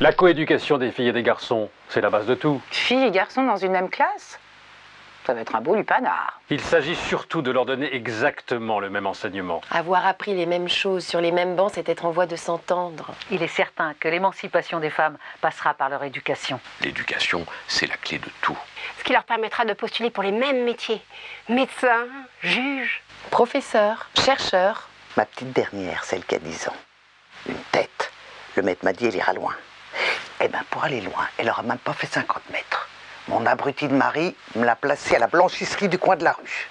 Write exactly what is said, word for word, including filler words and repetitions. La coéducation des filles et des garçons, c'est la base de tout. Filles et garçons dans une même classe? Ça va être un beau lupanard. Il s'agit surtout de leur donner exactement le même enseignement. Avoir appris les mêmes choses sur les mêmes bancs, c'est être en voie de s'entendre. Il est certain que l'émancipation des femmes passera par leur éducation. L'éducation, c'est la clé de tout. Ce qui leur permettra de postuler pour les mêmes métiers. Médecin, juge, professeur, chercheur. Ma petite dernière, celle qui a dix ans. Une tête. Le maître m'a dit, elle ira loin. Eh bien, pour aller loin, elle n'aura même pas fait cinquante mètres. Mon abruti de mari me l'a placé à la blanchisserie du coin de la rue.